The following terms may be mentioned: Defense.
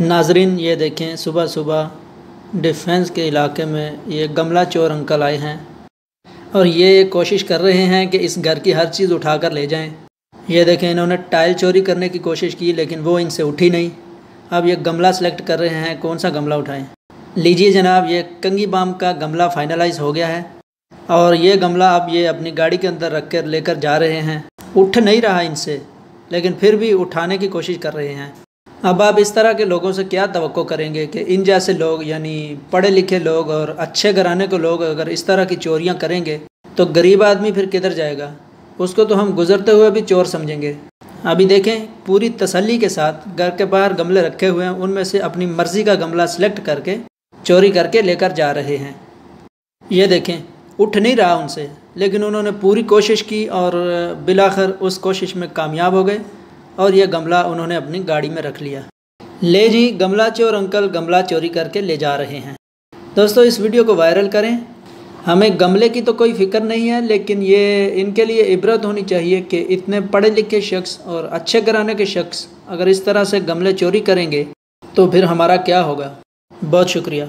नाजरीन, ये देखें सुबह सुबह डिफेंस के इलाके में ये गमला चोर अंकल आए हैं और ये कोशिश कर रहे हैं कि इस घर की हर चीज़ उठाकर ले जाएं। ये देखें, इन्होंने टाइल चोरी करने की कोशिश की लेकिन वो इनसे उठी नहीं। अब ये गमला सेलेक्ट कर रहे हैं कौन सा गमला उठाएं। लीजिए जनाब, ये कंगी बाम का गमला फाइनलाइज हो गया है और ये गमला अब ये अपनी गाड़ी के अंदर रख कर लेकर जा रहे हैं। उठ नहीं रहा इनसे लेकिन फिर भी उठाने की कोशिश कर रहे हैं। अब आप इस तरह के लोगों से क्या तवक्को करेंगे कि इन जैसे लोग यानी पढ़े लिखे लोग और अच्छे घराने के लोग अगर इस तरह की चोरियां करेंगे तो गरीब आदमी फिर किधर जाएगा? उसको तो हम गुजरते हुए भी चोर समझेंगे। अभी देखें, पूरी तसल्ली के साथ घर के बाहर गमले रखे हुए हैं, उनमें से अपनी मर्ज़ी का गमला सेलेक्ट करके चोरी करके लेकर जा रहे हैं। ये देखें, उठ नहीं रहा उनसे लेकिन उन्होंने पूरी कोशिश की और बिलाखिर उस कोशिश में कामयाब हो गए और यह गमला उन्होंने अपनी गाड़ी में रख लिया। ले जी, गमला चोर अंकल गमला चोरी करके ले जा रहे हैं। दोस्तों, इस वीडियो को वायरल करें। हमें गमले की तो कोई फ़िक्र नहीं है लेकिन ये इनके लिए इबरत होनी चाहिए कि इतने पढ़े लिखे शख्स और अच्छे घराने के शख्स अगर इस तरह से गमले चोरी करेंगे तो फिर हमारा क्या होगा। बहुत शुक्रिया।